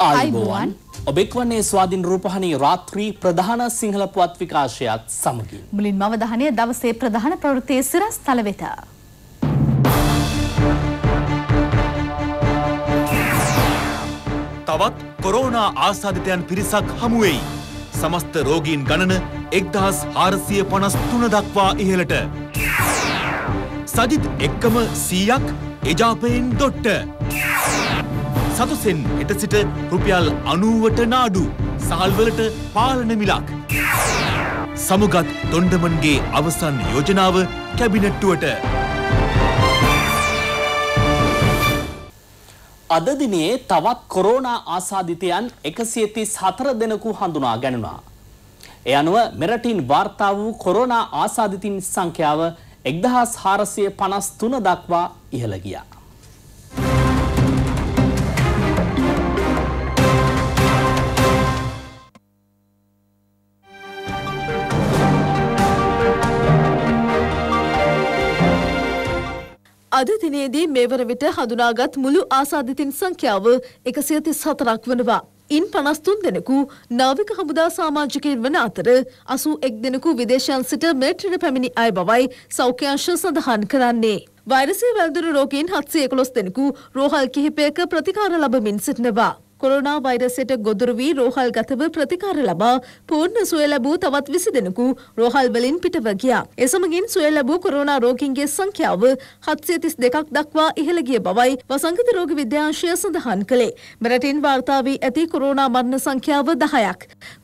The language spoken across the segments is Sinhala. आयुबोवन ඔබෙක්වන්නේ ස්වාධීන රූපවාහිනී රාත්‍රී ප්‍රධාන සිංහල පුවත් විකාශයත් සමගින් මුලින්ම අවධානය දවසේ ප්‍රධාන ප්‍රවෘත්තියේ සිරස්තල වෙත. තවත් කොරෝනා ආසාදිතයන් පිරිසක් හමු වෙයි. සමස්ත රෝගීන් ගණන 1453 දක්වා ඉහළට. සජිත් එක්කම 100ක් එජාපයෙන් දොට්ට. සතුසෙන් හෙට සිට රුපියල් 90ට නාඩු සහල්වලට පාලන මිලක්. සමුගත් තොණ්ඩමන්ගේ අවසන් යෝජනාව කැබිනට්ටුවට. අද දිනේ තවත් කොරෝනා ආසාදිතයන් 134 දෙනෙකු හඳුනා ගැනුණා. ඒ අනුව මෙරටින් වාර්තා වූ කොරෝනා ආසාදිතින් සංඛ්‍යාව 1453 දක්වා ඉහළ ගියා. අද දිනේදී මේවර විට හඳුනාගත් මුළු ආසාදිතින් සංඛ්‍යාව 134ක් වනවා. ඉන් 53 දෙනෙකු නාවික හමුදා සමාජිකයන් වන අතර 81 දෙනෙකු විදේශයන් සිට මෙරටට පැමිණි අය බවයි සෞඛ්‍ය අංශ සඳහන් කරන්නේ. වෛරසය වැළඳුණු රෝගීන් 711 දෙනෙකු රෝහල් කිහිපයක ප්‍රතිකාර ලබමින් සිටිනවා. කොරෝනා වෛරසයට ගොදුරු වී රෝහල්ගතව ප්‍රතිකාර ලබා පූර්ණ සුවය ලැබූ තවත් 20 දෙනෙකු රෝහල් වලින් පිටව ගියා. ඒ සමගින් සුවය ලැබූ කොරෝනා රෝගීන්ගේ සංඛ්‍යාව 732ක් දක්වා ඉහළ ගිය බවයි වසංගත රෝග විද්‍යාංශය සඳහන් කළේ. මෙරටින් වාර්තා වී ඇති කොරෝනා මරණ සංඛ්‍යාව 10ක්.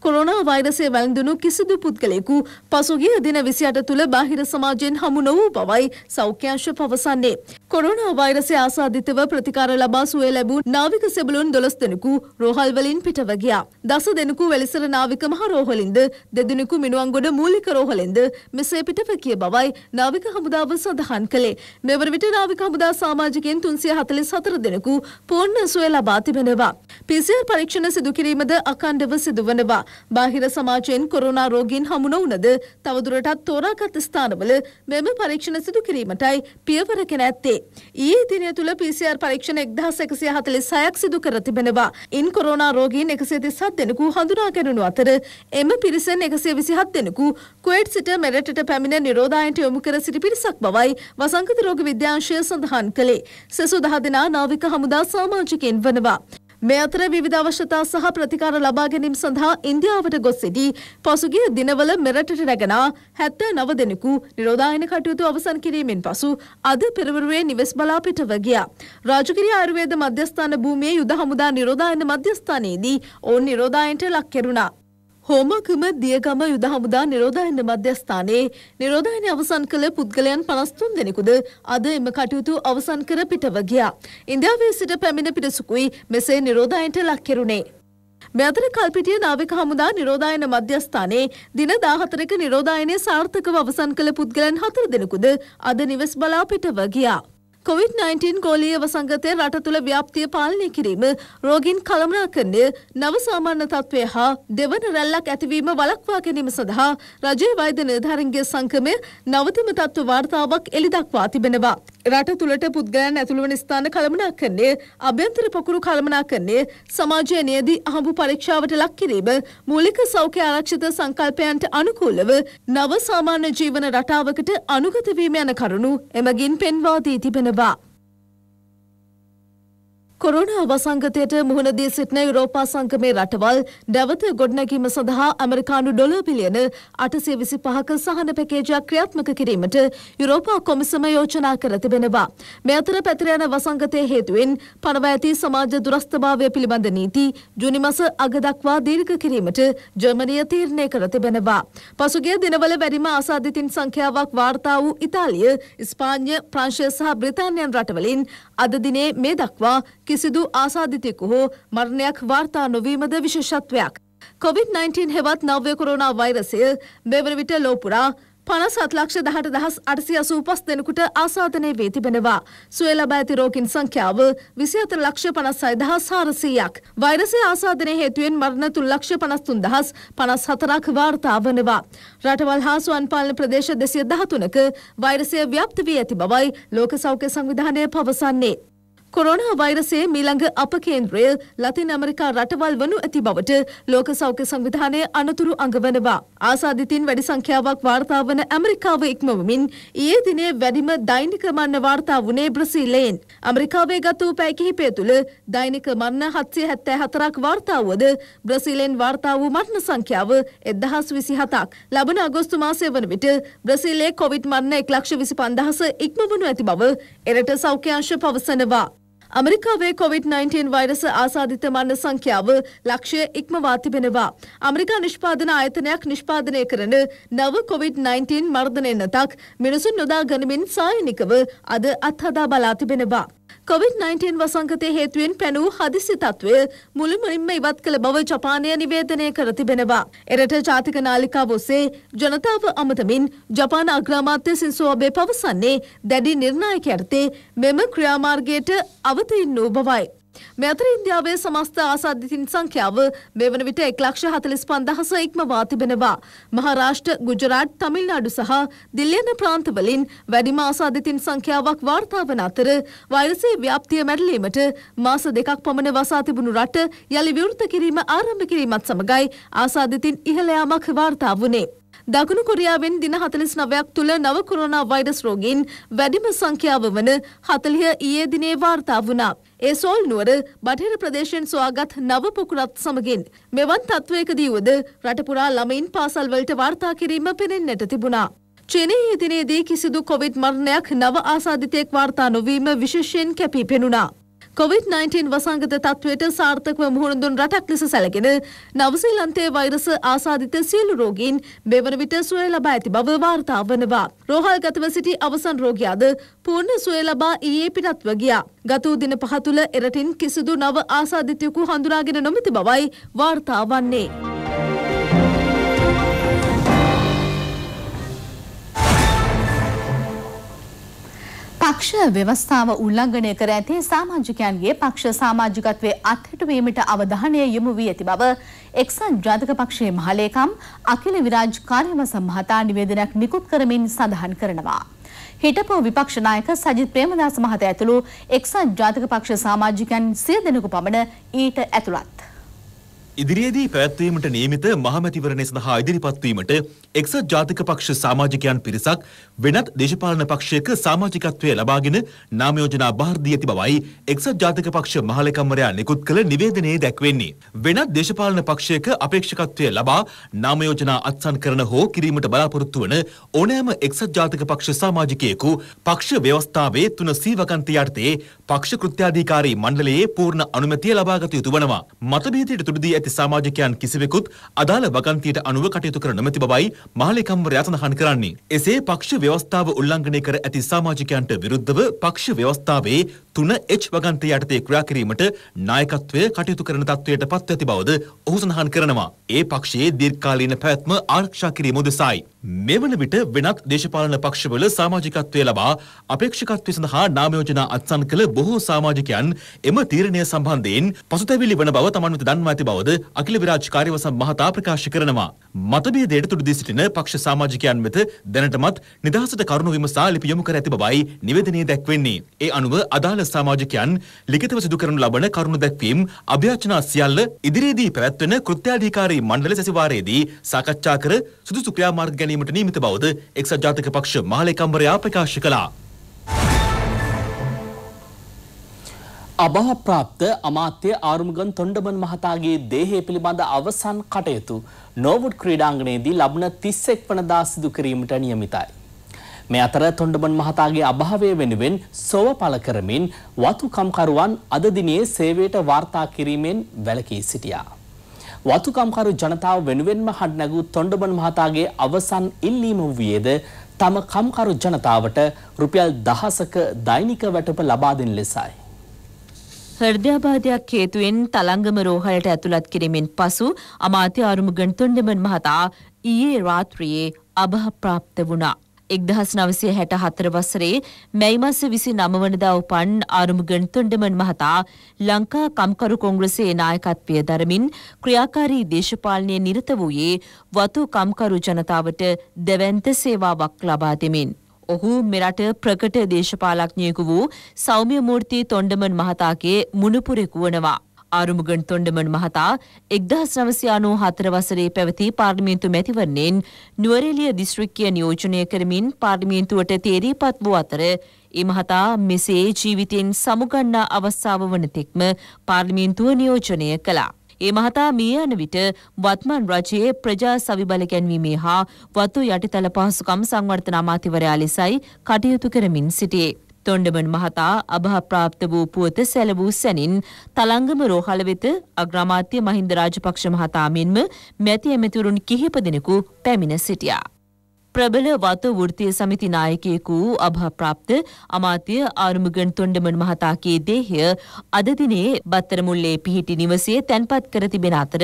කොරෝනා වෛරසය වැළඳුණු කිසිදු පුද්ගලයෙකු පසුගිය දින 28 තුල බාහිර සමාජයෙන් හමු නොවූ බවයි සෞඛ්‍ය අංශ පවසන්නේ. කොරෝනා වෛරසය ආසාදිතව ප්‍රතිකාර ලබා සුවය ලැබූ නාවික සෙබළුන් 12 දෙනෙකු රෝහල් වලින් පිටව ගියා. 10 දෙනෙකු වැලිසර නාවික මහ රෝහලින්ද, දෙදෙනෙකු මිනුවන්ගොඩ මූලික රෝහලින්ද මෙසේ පිටව ගිය බවයි නාවික හමුදාව සඳහන් කළේ. මෙවර විට නාවික හමුදා සමාජිකයන් 344 දෙනෙකු පූර්ණ සුවය ලබා තිබෙනවා. PCR පරීක්ෂණ සිදු කිරීමද අඛණ්ඩව සිදුවනවා. බාහිර සමාජයෙන් කොරෝනා රෝගීන් හමු නොවුනද තවදුරටත් තෝරාගත් ස්ථානවල මෙම පරීක්ෂණ සිදු කිරීමටයි පියවරගෙන ඇත්තේ. ඊයේ දිනය තුල PCR පරීක්ෂණ 1146ක් සිදු කර තිබෙනවා. ඉන් කොරෝනා රෝගීන් 137 දෙනෙකු හඳුනා ගැනුණු අතර එම පිරිසෙන් 127 දෙනෙකු කුවේට් සිට මෙරටට පැමිණ නිරෝධායනට යොමු කර සිටි පිරිසක් බවයි වසංගත රෝග විද්‍යාංශය සඳහන් කළේ. සෙසු 10 දෙනා නාවික හමුදා සමාජිකයන් වනවා. මේ අතර විවිධ අවශ්‍යතා සහ ප්‍රතිකාර ලබා ගැනීම සඳහා ඉන්දියාවට ගොස් සිටි පසුගිය දිනවල මෙරටට රැගෙන 79 දෙනෙකු නිරෝධායන කටයුතු අවසන් කිරීමෙන් පසු අද පෙරවරුවේ නිවෙස් බලා පිටව ගියා. රාජගිරිය ආයුර්වේද මධ්‍යස්ථාන භූමියේ යුද හමුදා නිරෝධායන මධ්‍යස්ථානයේදී ඔවුන් නිරෝධායනට ලක් කෙරුණා. හෝමාකම දියගම යුද හමුදා නිරෝධායන මධ්‍යස්ථානයේ නිරෝධායන අවසන් කළ පුද්ගලයන් 53 දෙනෙකුද අද එම කටයුතු අවසන් කර පිටව ගියා. ඉන්දියාවේ සිට පැමිණ පිටසුකුයි මෙසේ නිරෝධායනට ලක් කෙරුණේ. මේ අතර කල්පිටිය නාවික හමුදා නිරෝධායන මධ්‍යස්ථානයේ දින 14ක නිරෝධායනය සාර්ථකව අවසන් කළ පුද්ගලයන් 4 දෙනෙකුද අද නිවෙස් බලා පිටව ගියා. COVID-19 ගෝලීය වසංගතය රට තුළ ව්‍යාප්තිය පාලනය කිරීම, රෝගීන් කළමනාකරණය, නව සාමාන්‍ය තත්ත්වය හා දෙවන රැල්ලක් ඇතිවීම වළක්වා ගැනීම සඳහා රජයේ වෛද්‍ය නිලධාරීන්ගේ සංගමය නවතම තත්ත්ව වාර්තාවක් එළි දක්වා තිබෙනවා. රට තුළට පුද්ගලයන් ඇතුළු වන ස්ථාන කළමනාකරණය, අභ්‍යන්තර පොකුරු කළමනාකරණය, සමාජයේ නියදී අහඹු පරීක්ෂාවට ලක් කිරීම, මූලික සෞඛ්‍ය ආරක්ෂිත සංකල්පයන්ට අනුකූලව නව සාමාන්‍ය ජීවන රටාවකට අනුගත වීම යන කරුණු එමගින් පෙන්වා දී තිබෙනවා. කොරෝනා වසංගතයට මුහුණ දී සිටින යුරෝපා සංගමේ රටවල් නැවත ගොඩනැගීම සඳහා ඇමරිකානු ඩොලර් බිලියන 825ක සහන පැකේජයක් ක්‍රියාත්මක කිරීමට යුරෝපා කොමිසම යෝජනා කර තිබෙනවා. මේ අතර පැතිර යන වසංගතයේ හේතුවෙන් පනව ඇති සමාජ දුරස්ථභාවය පිළිබඳ නීති ජුනි මාස අග දක්වා දීර්ඝ කිරීමට ජර්මනිය තීරණය කර තිබෙනවා. පසුගිය දිනවල වැඩිම ආසාදිතින් සංඛ්‍යාවක් වාර්තා වූ ඉතාලිය, ස්පාඤ්ඤ, ප්‍රංශය සහ බ්‍රිතාන්‍යයන් රටවලින් අද දිනේ මේ දක්වා කිසිදු ආසාදිතයෙකු හෝ මරණයක් වාර්තා නොවීමද විශේෂත්වයක්. COVID-19 හෙවත් නව්‍ය කොරෝනා වෛරසය මෙවර විට ලෝ පුරා 57,18,885 දෙනෙකුට ආසාදනය වී තිබෙනවා. සුවය ලබා ඇති රෝගීන් සංඛ්‍යාව 24,56,400ක්. වෛරසය ආසාදනය හේතුවෙන් මරණ 3,53,054ක් වාර්තා වනවා. රටවල් හා ස්වයං පාලන ප්‍රදේශ 213ක වෛරසය ව්‍යාප්ත වී ඇති බවයි ලෝක සෞඛ්‍ය සංවිධානය පවසන්නේ. कोरोना वायरस मीළඟ අප කේන්ද්‍රය ලතින් ඇමරිකා රටවල් වනු ඇති බවට ලෝක සෞඛ්‍ය සංවිධානයේ අනතුරු අඟවනවා. ආසාදිතින් වැඩි සංඛ්‍යාවක් වාර්තා වන ඇමරිකාව ඉක්මවමින් ඊයේ දිනේ වැඩිම දෛනික මරණ වාර්තා වුණේ බ්‍රසීලයෙන්. ඇමරිකාවේ ගත වූ පැය කිහිපය තුළ දෛනික මරණ 774ක් වාර්තා වුවද බ්‍රසීලයෙන් වාර්තා වූ මරණ සංඛ්‍යාව 1027ක්. ලබන අගෝස්තු මාසයේ වන විට බ්‍රසීලයේ කොවිඩ් මරණ 125000 ඉක්මවනු ඇති බව එරට සෞඛ්‍ය අංශ පවසනවා. අමරිකාවේ COVID-19 වෛරස ආසාදිත මරණ සංඛ්‍යාව ලක්ෂය ඉක්මවා තිබෙනවා. ඇමරිකා නිෂ්පාදන ආයතනයක් නිෂ්පාදනය කරන නව COVID-19 මර්ධනය නැතක් මිනිසුන් නොදා ගනිමින් සායනිකව අද අත්හදා බලා තිබෙනවා. COVID-19 වසංගතයේ හේතුවෙන් පැනූ හදිසි තත්ත්වය මුළුමනින්ම ඉවත් කළ බව ජපානය නිවේදනය කර තිබෙනවා. එරට ජාතික නාලිකාව ඔස්සේ ජනතාව අමතමින් ජපාන අග්‍රාමාත්‍ය සින්සෝ අබේ පවසන්නේ දැඩි නිර්ණායකයන් තේ මෙම ක්‍රියාමාර්ගයට අවතීන් වූ බවයි. මේ අතර ඉන්දියාවේ සමස්ත ආසාදිතින් සංඛ්‍යාව මේ වන විට 145000 ඉක්මවා තිබෙනවා. මහාරාෂ්ට්‍ර, ගුජරාට්, තමිල්නාඩු සහ දිල්ලි යන ප්‍රාන්තවලින් වැඩිම ආසාදිතින් සංඛ්‍යාවක් වාර්තා වන අතර වෛරසයේ ව්‍යාප්තිය මැඩලීමට මාස දෙකක් පමණ වසා තිබුණු රට යලි විවෘත කිරීම ආරම්භ කිරීමත් සමගයි ආසාදිතින් ඉහළ යාමක් වාර්තා වුණේ. දකුණු කොරියාවෙන් දින 49ක් තුළ නව කොරෝනා වෛරස් රෝගීන් වැඩිම සංඛ්‍යාව වන 40 ඊයේ දිනේ වාර්තා වුණා. ඒ සෝල් නුවර බටහිර ප්‍රදේශයෙන් සොයාගත් නව පොකුරත් සමගින් මෙවන් තත්වයකදීවද රට පුරා ළමයින් පාසල් වලට වාර්තා කිරීම පෙනෙන්නට තිබුණා. චීනයේ ඊයේ දිනේදී කිසිදු කොවිඩ් මරණයක් නව ආසාදිතයෙක් වාර්තා නොවීම විශේෂයෙන් කැපී පෙනුණා. COVID-19 වසංගත තත්වයට සාර්ථකව මුහුණ දුන් රටක් ලෙස සැලකෙන නවසීලන්තයේ වෛරස ආසාදිත සියලු රෝගීන් මෙවර විට සුවය ලබා ඇති බව වාර්තා වනවා. රෝහල්ගතව සිටි අවසන් රෝගියාද පූර්ණ සුවය ලබා ඊයේ පිටත්ව ගියා. ගත වූ දින 5 තුළ එරටින් කිසිදු නව ආසාදිතයෙකු හඳුනාගෙන නොමැති බවයි වාර්තා වන්නේ. පක්ෂ ව්‍යවස්ථාව උල්ලංඝනය කර ඇති සමාජිකයන්ගේ පක්ෂ සමාජිකත්වයේ අත්හිටුවීමට අවධානය යොමු වී ඇති බව එක්සත් ජාතික පක්ෂයේ මහලේකම් අකිල විරාජ් කාර්යවස මහතා නිවේදනයක් නිකුත් කරමින් සඳහන් කරනවා. හිටපු විපක්ෂ නායක සජිත් ප්‍රේමදාස මහතා ඇතුළු එක්සත් ජාතික පක්ෂ සමාජිකයන් 100 දෙනෙකු පමණ ඊට ඇතුළත්. ඉදිරියේදී පැවැත්වීමට නියමිත මහමැතිවරණය සඳහා ඉදිරිපත් වීමට එක්සත් ජාතික පක්ෂ සමාජිකයන් පිරිසක් වෙනත් දේශපාලන පක්ෂයක සමාජිකත්වය ලබාගෙන නාම යෝජනා බාර දී ඇති බවයි එක්සත් ජාතික පක්ෂ මහලේකම්වරයා නිකුත් කළ නිවේදනයේ දැක්වෙන්නේ. වෙනත් දේශපාලන පක්ෂයක අපේක්ෂකත්වය ලබා නාම යෝජනා අත්සන් කරන හෝ කිරීමට බලාපොරොත්තු වන ඕනෑම එක්සත් ජාතික පක්ෂ සමාජිකයෙකු පක්ෂ ව්‍යවස්ථාවේ 3C වකන්ති යටතේ පක්ෂ කෘත්‍යාධිකාරී මණ්ඩලයේ පූර්ණ අනුමැතිය ලබාගත යුතු වනවා. මතභේදයට තුඩු දී සමාජිකයන් කිසිවෙකුත් අදාළ වගන්තියට අනුව කටයුතු කර නොමැති බවයි මහලේකම්වරයා සඳහන් කරන්නේ. එසේ පක්ෂ ව්‍යවස්ථාව උල්ලංඝනය කර ඇති සමාජිකයන්ට විරුද්ධව පක්ෂ ව්‍යවස්ථාවේ 3H වගන්තිය යටතේ ක්‍රියා කිරීමට නායකත්වය කටයුතු කරන තත්වයට පත්ව ඇති බවද ඔහු සඳහන් කරනවා. ඒ පක්ෂයේ දීර්ඝකාලීන පැවැත්ම ආරක්ෂා කිරීම උදෙසායි මෙවන විට වෙනත් දේශපාලන පක්ෂවල සමාජිකත්වය ලබා අපේක්ෂකත්වය සඳහා නාම යෝජනා අත්සන් කළ බොහෝ සමාජිකයන් එම තීරණය සම්බන්ධයෙන් පසුතැවිලි වන බව තමන් වෙත දන්වා ඇති බවද අකිල විරාජ් කාර්යවසම් මහතා ප්‍රකාශ කරනවා. මතභේදයට තුඩු දී සිටින පක්ෂ සමාජිකයන් වෙත දැනටමත් නිදහසට කරුණු විමසා ලිපි යොමු කර ඇති බවයි නිවේදනයේ දැක්වෙන්නේ. ඒ අනුව අදාළ සමාජිකයන් ලිඛිතව සිදු කරනු ලබන කරුණු දැක්වීම් අභ්‍යර්ථනා සියල්ල ඉදිරියේදී පැවැත්වෙන කෘත්‍යාධිකාරී මණ්ඩල සැසිවාරයේදී සාකච්ඡා කර සුදුසු ක්‍රියාමාර්ග ගැනීමට නියමිත බවද එක්සත් ජාතික පක්ෂ මහලේකම්වරයා ප්‍රකාශ කළා. අභා ප්‍රාප්ත අමාත්‍ය ආරුමුගන් තොණ්ඩමන් මහතාගේ දේහය පිළිබඳ අවසන් කටයුතු නෝවුඩ් ක්‍රීඩාංගණයේදී ලබන 31 වනදා සිදු කිරීමට නියමිතයි. මේ අතර තොණ්ඩමන් මහතාගේ අභාවය වෙනුවෙන් සෝව පළ කරමින් වතුකම්කරුවන් අද දිනේ සේවයට වාර්තා කිරීමෙන් වැළකී සිටියා. වතුකම්කරු ජනතාව වෙනුවෙන්ම හඬ නැගූ තොණ්ඩමන් මහතාගේ අවසන් ඉල්ලීම වූයේද තම කම්කරු ජනතාවට රුපියල් 1000ක දෛනික වැටුප ලබා දෙන ලෙසයි. හෘදයාබාධයක් හේතුවෙන් තලංගම රෝහලට ඇතුළත් කිරීමෙන් පසු අමාත්‍ය ආරුමුගන් තොණ්ඩමන් මහතා ඊයේ රාත්‍රියේ අභාවප්‍රාප්ත වුණා. 1964 වසරේ මැයි මාස 29 වනදා උපන් ආරුමුගන් තොණ්ඩමන් මහතා ලංකා කම්කරු කොංග්‍රසයේ නායකත්වය දරමින් ක්‍රියාකාරී දේශපාලනයේ නිරත වූයේ වතු කම්කරු ජනතාවට දැවැන්ත සේවාවක් ලබා දෙමින්. ඔහු මෙරට ප්‍රකට දේශපාලඥයෙකු වූ සෞම්‍ය මූර්ති තොණ්ඩමන් මහතාගේ මුණුපුරෙකු වනවා. ආරුමුගන් තොණ්ඩමන් මහතා 1994 වසරේ පැවති පාර්ලිමේන්තු මැතිවරණයෙන් නුවරඑළිය දිස්ත්‍රික්කය නියෝජනය කරමින් පාර්ලිමේන්තුවට තේරීපත් වූ අතර ඒ මහතා මෙසේ ජීවිතයෙන් සමුගන්නා අවස්ථාව වන තෙක්ම පාර්ලිමේන්තුව නියෝජනය කළා. ඒ මහතා මිය යන විට වත්මන් රජයේ ප්‍රජා සවිබල ගැන්වීමේ හා වතු යටිතල පහසුකම් සංවර්ධන අමාත්‍යවරයා ලෙසයි කටයුතු කරමින් සිටියේ. තොණ්ඩමන් මහතා අභාවප්‍රාප්ත වූ පුවත සැලවූ සැනින් තලංගම රෝහල වෙත අග්‍රාමාත්‍ය මහින්ද රාජපක්ෂ මහතා මෙන්ම මැති ඇමතිවරුන් කිහිප දෙනෙකු පැමිණ සිටියා. ප්‍රබල වතු වෘත්තීය සමිති නායකයෙකු වූ අභාවප්‍රාප්ත අමාත්‍ය ආරුමුගන් තොණ්ඩමන් මහතාගේ දේහය අද දිනේ බත්තරමුල්ලේ පිහිටි නිවසේ තැන්පත් කර තිබෙන අතර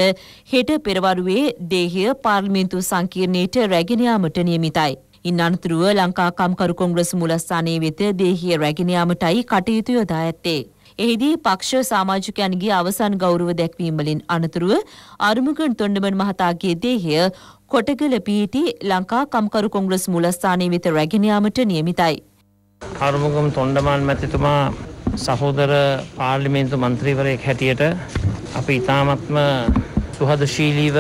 හෙට පෙරවරුවේ දේහය පාර්ලිමේන්තු සංකීර්ණයට රැගෙන යාමට නියමිතයි. ඉන් අනතුරුව ලංකා කම්කරු කොංග්‍රස් මූලස්ථානයේ වෙත දේහය රැගෙන යාමටයි කටයුතු යොදා ඇත්තේ. එහිදී පක්ෂ සමාජිකයන්ගේ අවසන් ගෞරව දැක්වීම වලින් අනතුරුව ආරුමුගන් තොණ්ඩමන් මහතාගේ දේහය කොටගල පිහිටි ලංකා කම්කරු කොංග්‍රස් මූලස්ථානයේ වෙත රැගෙන යාමට නියමිතයි. ආරුමුගන් තොණ්ඩමන් මැතිතුමා සහෝදර පාර්ලිමේන්තු මන්ත්‍රීවරයෙක් හැටියට අපි ඉතාමත්ම සුහදශීලීව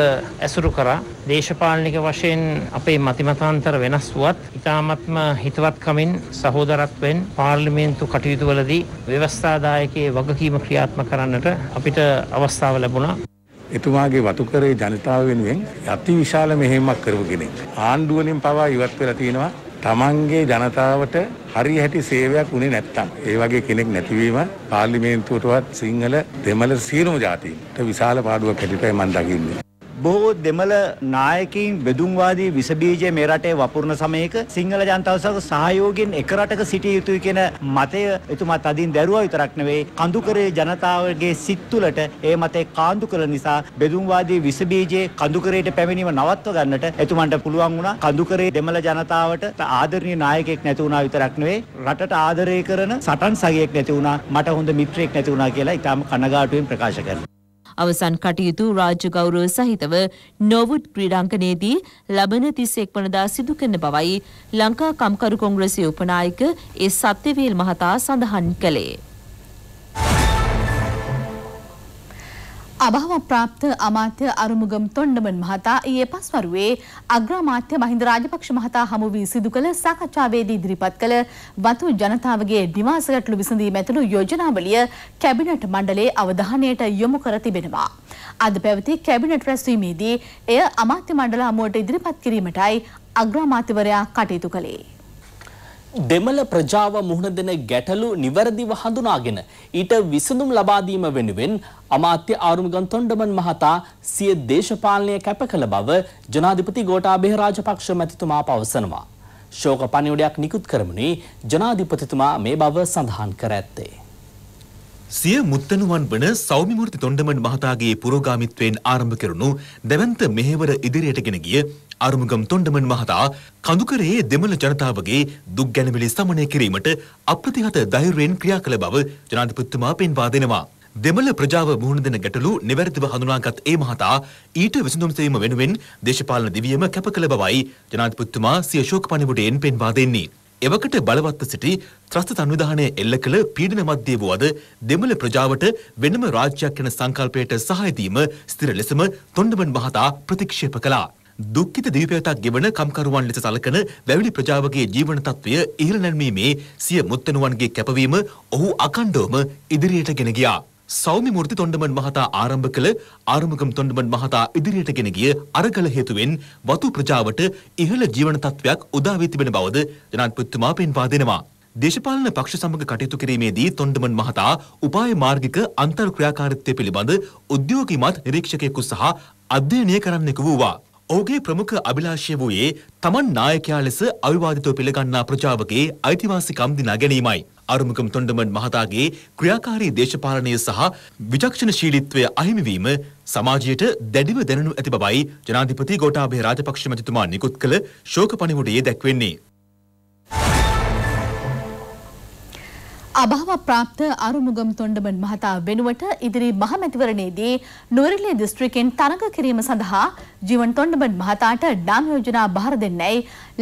ඇසුරු කරා. දේශපාලනික වශයෙන් අපේ මතිමතාන්තර වෙනස් වුවත් ඉතාමත්ම හිතවත්කමින් සහෝදරත්වයෙන් පාර්ලිමේන්තු කටයුතුවලදී ව්‍යවස්ථාදායකයේ වගකීම ක්‍රියාත්මක කරන්නට අපිට අවස්ථාව ලැබුණා. එතුමාගේ වතුකරේ ජනතාව වෙනුවෙන් අතිවිශාල මෙහෙයුමක් කරපු කෙනෙක්. ආණ්ඩුවලින් පවා ඉවත් වෙලා තියෙනවා. තමන්ගේ ජනතාවට හරිය හැටි සේවයක් උනේ නැත්තම් ඒ වගේ කෙනෙක් නැතිවීම පාර්ලිමේන්තුවටවත් සිංහල දෙමළ සියලුම ජාතීන්ට විශාල පාඩුවක් හැටියටයි මම දකින්නේ. බොහෝ දෙමළ නායකයින් බෙදුම්වාදී විස බීජය මේ රටේ වපුරන සමයක සිංහල ජනතාව සමග සහයෝගයෙන් එක රටක සිටිය යුතුයි කියන මතය එතුමා තදින් දැරුවා විතරක් නෙවෙයි කඳුකරේ ජනතාවගේ සිත් තුළට ඒ මතය කාන්දු කළ නිසා බෙදුම්වාදී විස බීජයේ කඳුකරේට පැමිණීම නවත්ව ගන්නට එතුමන්ට පුළුවන් වුණා. කඳුකරේ දෙමළ ජනතාවට ආදරණීය නායකයෙක් නැති වුණා විතරක් නෙවෙයි රටට ආදරය කරන සටන් සගයෙක් නැති වුණා, මට හොඳ මිත්‍රයෙක් නැති වුණා කියලා ඉතාම කනගාටුවෙන් ප්‍රකාශ කරනවා. අවසන් කටයුතු රාජ්‍ය ගෞරව සහිතව නොවුඩ් ක්‍රීඩාංගණයේදී ලබන 31 වනදා සිදු කරන බවයි ලංකා කම්කරු කොංග්‍රසයේ උපනායක ඒ සත්‍යවේල් මහතා සඳහන් කළේ. අභාවප්‍රාප්ත අමාත්‍ය ආරුමුගන් තොණ්ඩමන් මහතා ඊයේ පස්වරුවේ අග්‍රාමාත්‍ය මහින්ද රාජපක්ෂ මහතා හමු වී සිදු කළ සාකච්ඡාවේදී ඉදිරිපත් කළ වතු ජනතාවගේ නිවාස ගැටලු විසඳීම ඇතුළු යෝජනාවලිය කැබිනට් මණ්ඩලයේ අවධානයට යොමු කර තිබෙනවා. අද පැවති කැබිනට් රැස්වීමේදී එය අමාත්‍ය මණ්ඩල හමුවට ඉදිරිපත් කිරීමටයි අග්‍රාමාත්‍යවරයා කටයුතු කළේ. දෙමළ ප්‍රජාව මුහුණ දෙන ගැටලු නිවැරදිව හඳුනාගෙන ඊට විසඳුම් ලබා දීම වෙනුවෙන් අමාත්‍ය ආරුමුගන් තොණ්ඩමන් මහතා සිය දේශපාලනය කැප කළ බව ජනාධිපති ගෝඨාභය රාජපක්ෂ මැතිතුමා පවසනවා. ශෝක පණිවුඩයක් නිකුත් කරමුනේ ජනාධිපතිතුමා මේ බව සඳහන් කර ඇත්තේ. සිය මුත්තණුවන් වන සෞම්‍ය මූර්ති තොණ්ඩමන් මහතාගේ පුරෝගාමිත්වයෙන් ආරම්භ කෙරුණු දැවැන්ත මෙහෙවර ඉදිරියටගෙන ගිය ආරුමුගන් තොණ්ඩමන් මහතා කඳුකරයේ දෙමළ ජනතාවගේ දුක් ගැනවිලි සමනය කිරීමට අප්‍රතිහත ධෛර්යයෙන් ක්‍රියා කළ බව ජනාධිපතිතුමා පෙන්වා දෙනවා. දෙමළ ප්‍රජාව මුහුණ දෙන ගැටලු නිවැරදිව හඳුනාගත් ඒ මහතා ඊට විසඳුම් සෙවීම වෙනුවෙන් දේශපාලන දිවියම කැප කළ බවයි ජනාධිපතිතුමා සිය ශෝක පණිවුඩයෙන් පෙන්වා දෙන්නේ. එවකට බලවත්ව සිටි ත්‍රස්ත සංවිධානය එල්ල කළ පීඩන මැද්දේ වූ අද දෙමළ ප්‍රජාවට වෙනම රාජ්‍යයක් යන සංකල්පයට සහාය දීම ස්ථිර ලෙසම තොණ්ඩමන් මහතා ප්‍රතික්ෂේප කළා. දුක්ඛිත දිවිපෙවතක් ගෙවන කම්කරුවන් ලෙස සලකන වැවිලි ප්‍රජාවගේ ජීවන තත්ත්වය ඉහළ නැන්වීමේ සිය මුත්තණුවන්ගේ කැපවීම ඔහු අකණ්ඩවම ඉදිරියට ගෙන ගියා. සෞම්‍ය මූර්ති තොණ්ඩමන් මහතා ආරම්භ කළ ආරුමුගන් තොණ්ඩමන් මහතා ඉදිරියට ගෙන ගිය අරගල හේතුවෙන් වතු ප්‍රජාවට ඉහළ ජීවන තත්ත්වයක් උදා වී තිබෙන බවද ජනාධිපතිතුමා පෙන්වා දෙනවා. දේශපාලන පක්ෂ සමග කටයුතු කිරීමේදී තොණ්ඩමන් මහතා උපාය මාර්ගික අන්තර් ක්‍රියාකාරීත්වය පිළිබඳ උද්‍යෝගිමත් නිරීක්ෂකයෙකු සහ අධ්‍යයනය කරන්නෙකු වූවා. ඔහුගේ ප්‍රමුඛ අභිලාෂය වූයේ තමන් නායකයා ලෙස අවිවාදිතව පිළිගන්නා ප්‍රජාවගේ අයිතිවාසිකම් දිනා ගැනීමයි. ආරුමුගන් තොණ්ඩමන් මහතාගේ ක්‍රියාකාරී දේශපාලනය සහ විචක්ෂණශීලීත්වය අහිමිවීම සමාජයට දැඩිව දැනුණු ඇති බවයි ජනාධිපති ගෝඨාභය රාජපක්ෂ මැතිතුමා නිකුත් කළ ශෝක පණිවුඩයේ දැක්වෙන්නේ. අභාව ප්‍රාප්ත අරුමුගම් තොණ්ඩමන් මහතා වෙනුවට ඉදිරි මහමැතිවරණයේදී නුවරඑළිය දිස්ත්‍රික්කෙන් තරඟ කිරීම සඳහා ජීවන් තොණ්ඩමන් මහතාට නාම යෝජනා බාර දෙන්නයි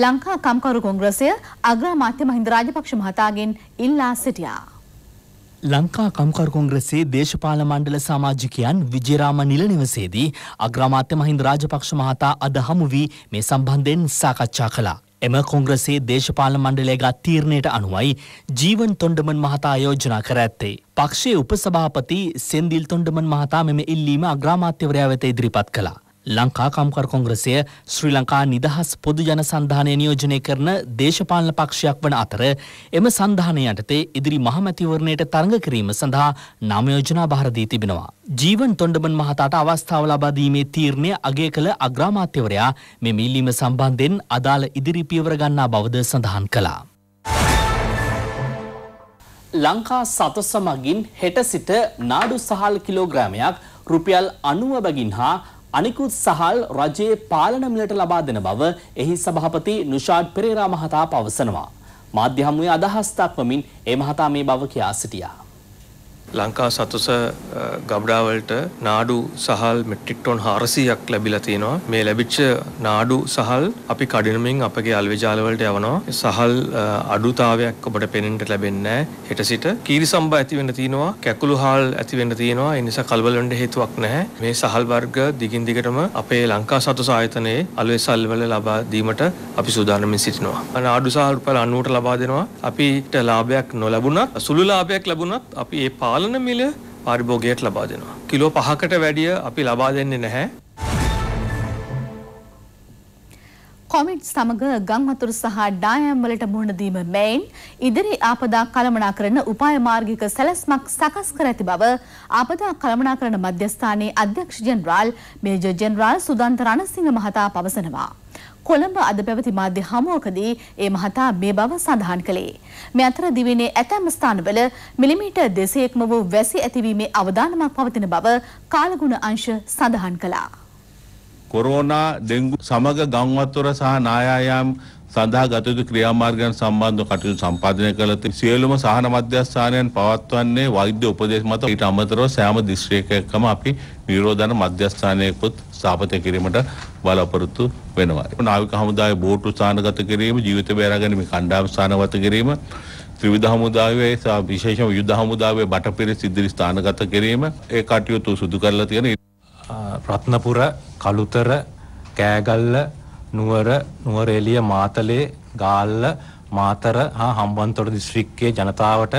ලංකා කම්කරු කොංග්‍රසය අග්‍රාමාත්‍ය මහින්ද රාජපක්ෂ මහතාගෙන් ඉල්ලා සිටියා. ලංකා කම්කරු කොංග්‍රසයේ දේශපාලන මණ්ඩල සමාජිකයන් විජේරාම නිල නිවසේදී අග්‍රාමාත්‍ය මහින්ද රාජපක්ෂ මහතා අද හමු වී මේ සම්බන්ධයෙන් සාකච්ඡා කළා. එම කොංග්‍රසයේ දේශපාලන මණ්ඩලය ගත් තීරණයට අනුවයි ජීවන් තොණ්ඩමන් මහතා යෝජනා කර ඇත්තේ. පක්ෂයේ උපසභාපති සෙන්දිල් තොණ්ඩමන් මහතා මෙම ඉල්ලීම අග්‍රාමාත්‍යවරයා වෙත ඉදිරිපත් කළා. ලංකා කම්කරු කොංග්‍රසය ශ්‍රී ලංකා නිදහස් පොදු ජන සංධානය නියෝජනය කරන දේශපාලන පක්ෂයක් වන අතර එම සංධානය යටතේ ඉදිරි මහමැතිවරණයට තරඟ කිරීම සඳහා නාම යෝජනා බාර දී තිබෙනවා. ජීවන් තොණ්ඩමන් මහතාට අවස්ථාව ලබා දීමේ තීරණය අගය කළ අග්‍රාමාත්‍යවරයා මෙම ඉල්ලීම සම්බන්ධයෙන් අදාළ ඉදිරි පියවර ගන්නා බවද සඳහන් කළා. ලංකා සතු සමගින් හෙට සිට නාඩු සහල් කිලෝග්‍රෑමයක් රුපියල් 90 බැගින් හා අනිකුත් සහල් රජයේ පාලන මිලට ලබා දෙන බව එහි සභාපති නුෂාඩ් පෙරේරා මහතා පවසනවා. මාධ්‍ය හමුවේ අදහස් දක්වමින් ඒ මහතා මේ බව කියා සිටියා. ලංකා සතුස ගබඩාවලට නාඩු සහල් මෙට්‍රික් ටොන් 400ක් ලැබිලා තිනවා. මේ ලැබිච්ච නාඩු සහල් අපි කඩිනමින් අපගේ අල්විජාල වලට යවනවා. සහල් අඩුතාවයක් ඔබට පෙනෙන්නට ලැබෙන්නේ නැහැ. හෙට සිට කීරිසම්බා ඇති වෙන්න තිනවා, කැකුළු හාල් ඇති වෙන්න තිනවා. ඒ නිසා කලබල වෙන්න හේතුවක් නැහැ. මේ සහල් වර්ග දිගින් දිගටම අපේ ලංකා සතුස ආයතනයේ අල්විසල් වල ලබා දීමට අපි සූදානම්මින් සිටිනවා. නාඩු සහල් රුපියල් 90ට ලබා දෙනවා. අපිට ලාභයක් නොලැබුණත්, සුළු ලාභයක් ලැබුණත් අපි ඒ පාලන මිල පාරිභෝගිකයට ලබා දෙනවා. කිලෝ 5කට වැඩිය අපි ලබා දෙන්නේ නැහැ. කොමිට් සමග ගම් වතුර සහ ඩායම් වලට මුහුණ දීම මෙයින් ඉදිරි ආපදා කළමනාකරණ උපාය මාර්ගික සැලැස්මක් සකස් කර ඇති බව ආපදා කළමනාකරණ මධ්‍යස්ථානයේ අධ්‍යක්ෂ general major general Sudantha Ranasinghe මහතා පවසනවා. කොළඹ අද පැවති මාධ්‍ය හමුවකදී ඒ මහතා මේ බව සඳහන් කළේ. මේ අතර දිවයිනේ ඇතැම් ස්ථානවල මිලිමීටර් 200ක්ම වූ වැසි ඇතිවීමේ අවදානමක් පවතින බව කාලගුණ අංශ සඳහන් කළා. කොරෝනා ඩෙන්ගු සමග ගම් වතුර සහ නායායාම් සඳහා ගත යුතු ක්‍රියාමාර්ගයන් සම්බන්ධව කටයුතු සම්පාදනය කළ සියලුම සහන මධ්‍යස්ථානයන් පවත්වන්නේ වෛද්‍ය උපදේශ මත ඊට අමතරව සෑම දිස්ත්‍රික්කයකම අපි නිරෝධන මධ්‍යස්ථානයකුත් ස්ථාපනය කිරීමට බලාපොරොත්තු වෙනවා. නාවික හමුදාවේ බෝට්ටු ස්ථානගත කිරීම, ජීවිත බේරාගැනීමේ කණ්ඩායම් ස්ථානගත කිරීම, ත්‍රිවිධ හමුදාවේ සහ විශේෂම යුද්ධ හමුදාවේ බටපිර සිදිරි ස්ථානගත කිරීම ඒ කටයුතු සිදු කරලා තියෙන රත්නපුර, කළුතර, කෑගල්ල, නුවරඑළිය, මාතලේ, ගාල්ල, මාතර හා හම්බන්තොට දිස්ත්‍රික්කයේ ජනතාවට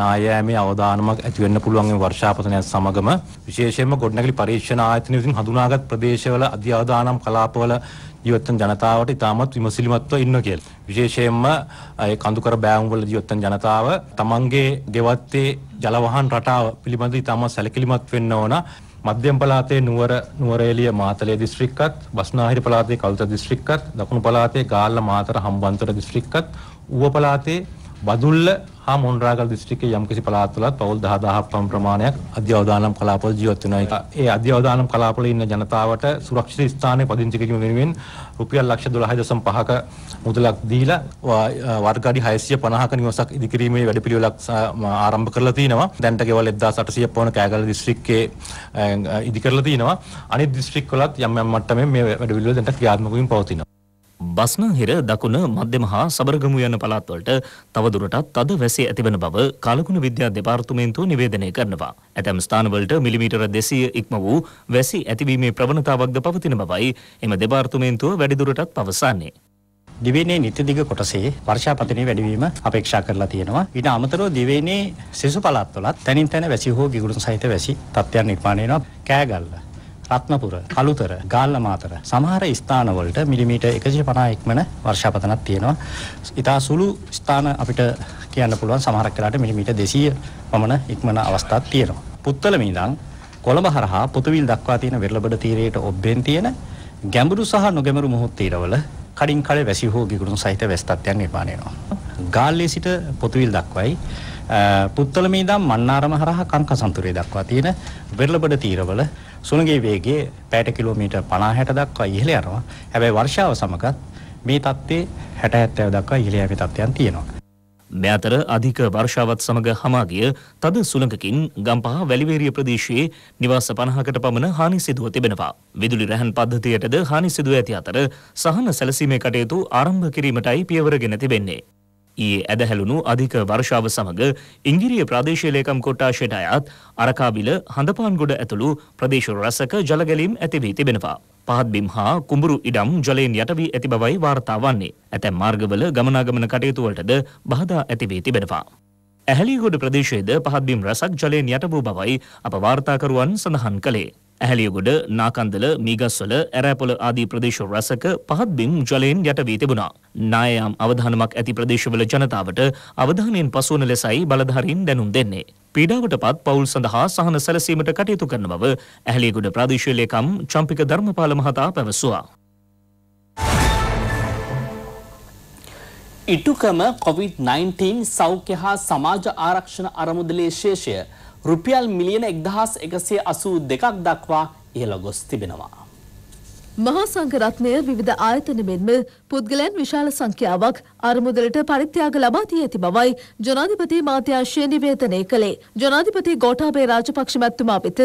නායෑමේ අවදානමක් ඇති වෙන්න පුළුවන් මේ වර්ෂාපතනයත් සමගම විශේෂයෙන්ම ගොඩනැගිලි පරීක්ෂණ ආයතන විසින් හඳුනාගත් ප්‍රදේශවල අධි අවදානම් කලාපවල ජීවත් වන ජනතාවට ඉතාමත් විමසිලිමත්ව ඉන්න කියලා. විශේෂයෙන්ම ඒ කඳුකර බෑවුම් වල ජීවත් වන ජනතාව තමන්ගේ ගෙවත්තේ ජලවහන් රටාව පිළිබඳව ඉතාමත් සැලකිලිමත් වෙන්න ඕන. මධ්‍යම පළාතේ නුවරඑළිය මාතලේ දිස්ත්‍රික්කත්, බස්නාහිර පළාතේ කළුතර දිස්ත්‍රික්කත්, දකුණු පළාතේ ගාල්ල මාතර හම්බන්තොට දිස්ත්‍රික්කත්, ඌව පළාතේ බදුල්ල හා මොණරාගල දිස්ත්‍රික්කයේ යම්කිසි පළාත්වලත් පවුල් 10000ක් පමණ ප්‍රමාණයක් අධි අවදානම් කලාපවල ජීවත් වෙනවා. ඒ අධි අවදානම් කලාපවල ඉන්න ජනතාවට සුරක්ෂිත ස්ථානයේ පදිංචි කිරීම වෙනුවෙන් රුපියල් ලක්ෂ 12.5ක මුදලක් දීලා වර්ග අඩි 650ක නිවසක් ඉදිකිරීමේ වැඩපිළිවෙලක් ආරම්භ කරලා තිනවා. දැනට ගෙවල් 1800ක් පමණ කෑගල්ල දිස්ත්‍රික්කයේ ඉදි කරලා තිනවා. අනිත් දිස්ත්‍රික්කවලත් යම් යම් මට්ටමේ මේ වැඩපිළිවෙල දැනට ක්‍රියාත්මක වීම පවතිනවා. බස්නාහිර, දකුණ, මධ්‍යම හා සබරගමු යන පළාත්වලට තවදුරටත් අද වැසි ඇතිවන බව කාලකුණ විද්‍යා දෙපාර්තමේන්තුව නිවේදනය කරනවා. ඇතැම් ස්ථානවලට මිලිමීටර 200 ඉක්ම වූ වැසි ඇතිවීමේ ප්‍රවණතාවක්ද පවතින බවයි එම දෙපාර්තමේන්තුව වැඩිදුරටත් පවසන්නේ. දිවයිනේ නිත්‍යදිග කොටසේ වර්ෂාපතනයේ වැඩිවීම අපේක්ෂා කරලා තියෙනවා. ඊට අමතරව දිවයිනේ සෙසු පළාත්වලත් තනින් තන වැසි හෝ ගිගුරුන් සහිත වැසි තත්ත්වයන් නිර්මාණය වෙනවා. කෑගල්ල, රත්නපුර, කළුතර, ගාල්ල මාතර සමහර ස්ථානවලට මිලිමීටර් 150 ඉක්මන වර්ෂාපතනක් තියෙනවා. ඊට සුළු ස්ථාන අපිට කියන්න පුළුවන් සමහර කාලට මිලිමීටර් 200 පමණ ඉක්මන අවස්ථාත් තියෙනවා. පුත්තලම ඉඳන් කොළඹ හරහා පොතුවිල් දක්වා තියෙන වෙරළබඩ තීරයට ඔබ්බෙන් තියෙන ගැඹුරු සහ නොගැඹුරු මුහුත් තීරවල කඩින් කඩ වැසි හෝ ගිගුරුන් සහිත වැස් තත්ත්වයන් නිර්මාණය වෙනවා. ගාල්ලේ සිට පොතුවිල් දක්වායි, පුත්තලමේ ඉඳන් මන්නාරම හරහා කංකසන්තුරේ දක්වා තියෙන වෙරළබඩ තීරවල සුළඟේ වේගය පැයට කිලෝමීටර් 50-60 දක්වා ඉහළ යනවා. හැබැයි වර්ෂාව සමගත් මේ තත්ත්වයේ 60-70 දක්වා ඉහළ යෑමේ තත්ත්වයන් තියෙනවා. මෙතර අධික වර්ෂාවත් සමග හමාගිය තද සුළඟකින් ගම්පහ වැලිවේරිය ප්‍රදේශයේ නිවාස 50කට පමණ හානි සිදුව තිබෙනවා. විදුලි රැහන් පද්ධතියටද හානි සිදුව ඇති අතර සහන සැලසීමේ කටයුතු ආරම්භ කිරීමටයි පියවරගෙන තිබෙන්නේ. ඊයේ ඇදහැළුණු අධික වර්ෂාව සමග ඉංගිරිය ප්‍රාදේශීය ලේකම් කොට්ටාෂයට අයත් අරකාබිල හඳපාන්ගොඩ ඇතුළු ප්‍රදේශ රසක ජලගැලීම් ඇති වී තිබෙනවා. පහත් බිම් හා කුඹුරු ඉඩම් ජලයෙන් යට වී ඇති බවයි වාර්තා වන්නේ. ඇතැම් මාර්ගවල ගමනාගමන කටයුතු වලටද බාධා ඇති වී තිබෙනවා. ඇහැලියගොඩ ප්‍රදේශයේද පහත් බිම් රසක් ජලයෙන් යට වූ බවයි අප වාර්තාකරුවන් සඳහන් කළේ. ඇහැලියගොඩ, නාකන්දල, මීගස්වල, ඇරෑපොළ ආදී ප්‍රදේශ රසක පහත් බිම් ජලයෙන් යට වී තිබුණා. නායම් අවධානමක් ඇති ප්‍රදේශවල ජනතාවට අවධානයෙන් පසු වන ලෙසයි බලධාරීන් දැනුම් දෙන්නේ. පීඩාවටපත් පවුල් සඳහා සහන සැලසීමට කටයුතු කරන බව ඇහැලියගොඩ ප්‍රාදේශීය ලේකම් චම්පික ධර්මපාල මහතා පැවසුවා. ඉටුකම COVID-19 සෞඛ්‍ය හා සමාජ ආරක්ෂණ අරමුදලේ ශේෂය රුපියල් මිලියන 1182ක් දක්වා ඉහළ ගොස් තිබෙනවා. මහා සංඝරත්නය විවිධ ආයතන මෙන්ම පුද්ගලයන් විශාල සංඛ්‍යාවක් අරමුදලට පරිත්‍යාග ලබා දී ඇති බවයි ජනාධිපති මාත්‍යාංශය නිවේදනය කළේ. ජනාධිපති ගෝඨාභය රාජපක්ෂ මැතිතුමා වෙත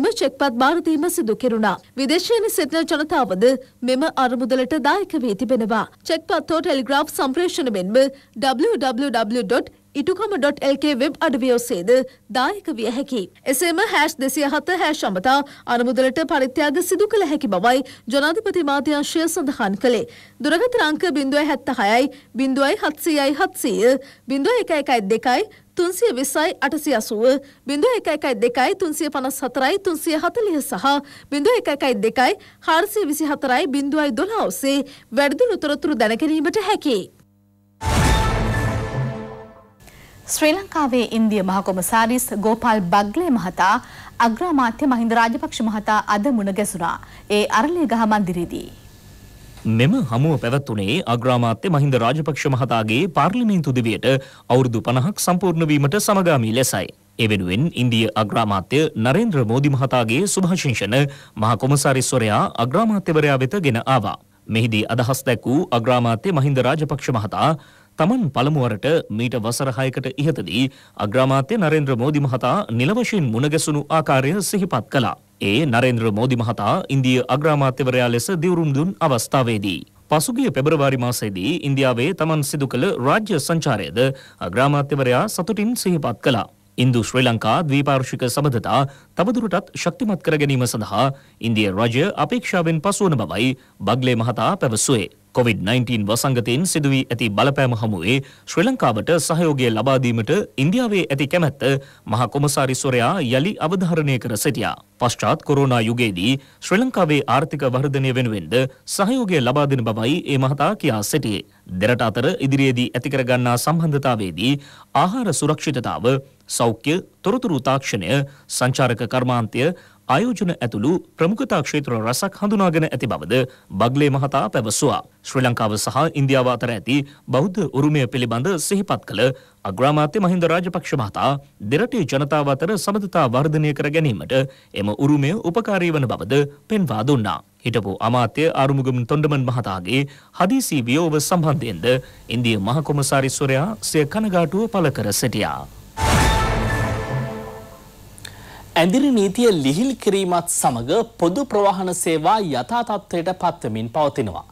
එම චෙක්පත් බාර දීම සිදු කෙරුණා. විදේශයෙන් සිටින ජනතාවද මෙම අරමුදලට දායක වී තිබෙනවා. චෙක්පත් හෝ ටෙලිග්‍රාෆ් සම්ප්‍රේෂණ මෙන්ම www.itukama.lk වෙබ් අඩවිය ඔස්සේද දායක විය හැකි. එසේම #207 අමතා අරමුදලට පරිත්‍යාග සිදු කළ හැකි බවයි ජනාධිපති මාත්‍යාංශය සඳහන් කළේ. දුරගත අංක 076යි 0700යි 700 0112යි 320යි 880 0112යි 354යි 340 සහ 0112යි 424යි 012 ඔස්සේ වැඩිදුර තොරතුරු දැන ගැනීමට හැකියි. ශ්‍රී ලංකාවේ ඉන්දිය මහ කොමසාරිස් ගෝපාල් බග්ලේ මහතා අග්‍රාමාත්‍ය මහින්ද රාජපක්ෂ මහතා අද මුණ ගැසුණා. ඒ අරලියගහ මන්දිරයේදී මෙම හමුව පැවැත්වුණේ අග්‍රාමාත්‍ය මහින්ද රාජපක්ෂ මහතාගේ පාර්ලිමේන්තු දිවියට අවුරුදු 50ක් සම්පූර්ණ වීමට සමගාමී ලෙසයි. ඒ වෙනුවෙන් ඉන්දිය අග්‍රාමාත්‍ය නරේන්ද්‍ර මෝදි මහතාගේ සුභාශිංසන මහ කොමසාරිස්වරයා අග්‍රාමාත්‍යවරයා වෙත ගෙන ආවා. මෙහිදී අදහස් දැක් වූ අග්‍රාමාත්‍ය මහින්ද රාජපක්ෂ මහතා තමන් පළමුවරට මීට වසර 6කට ඉහතදී අග්‍රාමාත්‍ය නරේන්ද්‍ර මෝදි මහතා නිල වශයෙන් මුණගැසුණු ආකාරය සිහිපත් කළා. ඒ නරේන්ද්‍ර මෝදි මහතා ඉන්දිය අග්‍රාමාත්‍යවරයා ලෙස දිවුරුම් දුන් අවස්ථාවේදී පසුගිය පෙබරවාරි මාසයේදී ඉන්දියාවේ තමන් සිදු කළ රාජ්‍ය සංචාරයද අග්‍රාමාත්‍යවරයා සතුටින් සිහිපත් කළා. ඉන්දු ශ්‍රී ලංකා ද්විපාර්ශ්වික සබඳතා තවදුරටත් ශක්තිමත් කර ගැනීම සඳහා ඉන්දිය රජය අපේක්ෂාවෙන් පසුවන බවයි බග්ලේ මහතා පැවසුවේ. COVID-19 වසංගතයෙන් සිදුවී ඇති බලපෑම හමුවේ ශ්‍රී ලංකාවට සහයෝගය ලබා දීමට ඉන්දියාවේ ඇති කැමැත්ත මහ කොමසාරිස්වරයා යලි අවධාරණය කර සිටියා. පශ්චාත් කොරෝනා යුගයේදී ශ්‍රී ලංකාවේ ආර්ථික වර්ධනය වෙනුවෙන්ද සහයෝගය ලබා දෙන බවයි ඒ මහතා කියා සිටියේ. දෙරට අතර ඉදිරියේදී ඇති කර ගන්නා සම්බන්ධතාවයේදී ආහාර සුරක්ෂිතතාව, සෞඛ්‍ය, තොරතුරු තාක්ෂණය, සංචාරක කර්මාන්තය, ආයෝජන ඇතුළු ප්‍රමුඛතා ක්ෂේත්‍ර රසක් හඳුනාගෙන ඇති බවද බග්ලේ මහතා පැවසුවා. ශ්‍රී ලංකාව සහ ඉන්දියාව අතර ඇති බෞද්ධ උරුමය පිළිබඳ සිහිපත් කළ අග්‍රාමාත්‍ය මහින්ද රාජපක්ෂ මහතා දෙරටේ ජනතාව අතර සබඳතා වර්ධනය කර ගැනීමට එම උරුමය උපකාරී වන බවද පෙන්වා දුන්නා. හිටපු අමාත්‍ය ආරුමුගම් තොණ්ඩමන් මහතාගේ හදිසි වියෝව සම්බන්ධයෙන්ද ඉන්දිය මහ කොමසාරිස්වරයා සිය කනගාටුව පළ කර සිටියා. ඇඳිරි නීතිය ලිහිල් කිරීමත් සමග පොදු ප්‍රවාහන සේවා යථා තත්ත්වයට පත්වමින් පවතිනවා.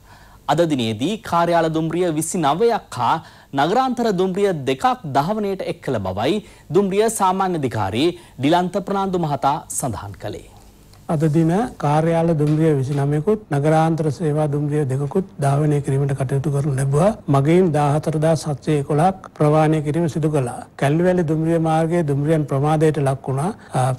අද දිනේදී කාර්යාල දුම්රිය 29ක් හා නගරාන්තර දුම්රිය 2ක් ධාවනයට එක් කළ බවයි දුම්රිය සාමාන්‍යාධිකාරී ඩිලන්ත ප්‍රනාන්දු මහතා සඳහන් කළේ. අද දින කාර්යාල දුම්රිය 29කුත් නගරාන්තර සේවා දුම්රිය 2කුත් ධාවනය කිරීමට කටයුතු කරනු ලැබුවා. මගීන් 14711ක් ප්‍රවාහනය කිරීම සිදු කළා. කැලණිවැලි දුම්රිය මාර්ගයේ දුම්රියන් ප්‍රමාදයට ලක් වුණා.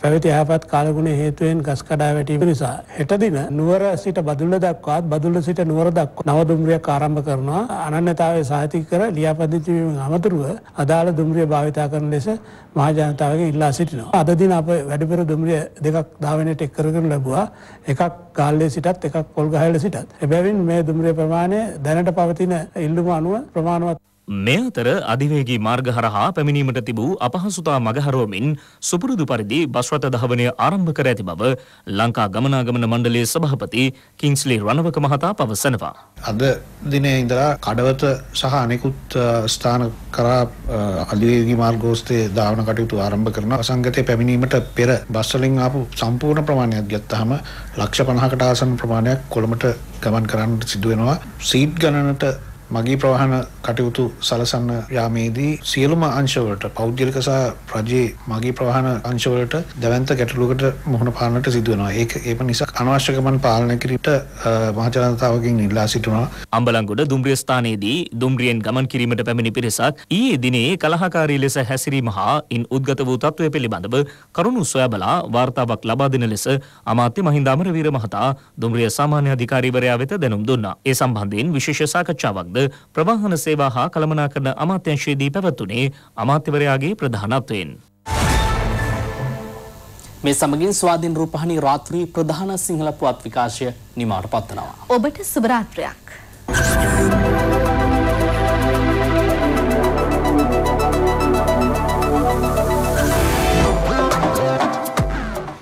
පැවති යහපත් කාලගුණය හේතුවෙන් ගස් කඩා වැටීම නිසා හෙට දින නුවර සිට බදුල්ල දක්වාත් බදුල්ල සිට නුවර දක්වා නව දුම්රියක් ආරම්භ කරනවා. අනන්‍යතාවය සාහිතික කර ලියාපදිංචි වීමෙන් අමතරව අදාළ දුම්රිය භාවිතා කරන ලෙස මහා ජනතාවගේ ඉල්ලා සිටිනවා. අද දින අප වැඩිපුර දුම්රිය 2ක් ධාවනයට එක් කරගෙන ලැබුවා. එකක් ගාල්ලේ සිටත් එකක් පොල්ගහවල සිටත්. එබැවින් මේ දුම්රිය ප්‍රමාණය දැනට පවතින ඉල්ලුම අනුව ප්‍රමාණවත්. මෙතර අධිවේගී මාර්ග හරහා පැමිණීමට තිබූ අපහසුතා මගහරවමින් සුපුරුදු පරිදි බස් රථ ධාවනය ආරම්භ කර ඇති බව ලංකා ගමනාගමන මණ්ඩලයේ සභාපති කිංස්ලි රණවක මහතා පවසනවා. අද දිනේ ඉඳලා කඩවත සහ අනෙකුත් ස්ථාන කරා අධිවේගී මාර්ගෝස්තේ ධාවන කටයුතු ආරම්භ කරන අසංගතයේ පැමිණීමට පෙර බස් වලින් ආපු සම්පූර්ණ ප්‍රමාණයක් ගත්තාම ලක්ෂ 50කට ආසන්න ප්‍රමාණයක් කොළඹට ගමන් කරන්නට සිදු වෙනවා. සීට් ගණනට මගී ප්‍රවාහන කටයුතු සලසන්න යාමේදී සියලුම අංශවලට පෞද්ගලික සහ රජයේ මගී ප්‍රවාහන අංශවලට දැවැන්ත ගැටලුවකට මුහුණ පාන්නට සිදු වෙනවා. ඒක නිසා අනවශ්‍ය ගමන් පාලනය කිරීමට මහජනතාවගෙන් ඉල්ලා සිටිනවා. අම්බලන්ගොඩ දුම්රිය ස්ථානයේදී දුම්රියෙන් ගමන් කිරීමට පැමිණි පිරිසක් ඊයේ දිනේ කලහකාරී ලෙස හැසිරීම හා ඉන් උද්ගත වූ තත්ත්වය පිළිබඳව කරුණු සොයා බලා වාර්තාවක් ලබා දෙන ලෙස අමාත්‍ය මහින්ද අමරවීර මහතා දුම්රිය සාමාන්‍ය අධිකාරීවරයා වෙත දැනුම් දුන්නා. ඒ සම්බන්ධයෙන් විශේෂ සාකච්ඡාවක්ද ප්‍රවාහන සේවා හා කළමනාකරණ අමාත්‍යාංශයේදී පැවැත්ුණේ අමාත්‍යවරයාගේ ප්‍රධානත්වයෙන්. මේ සමගින් ස්වාධීන රූපවාහිනී රාත්‍රී ප්‍රධාන සිංහල පුවත් විකාශය නිමාවට පත්වනවා. ඔබට සුබ රාත්‍රියක්.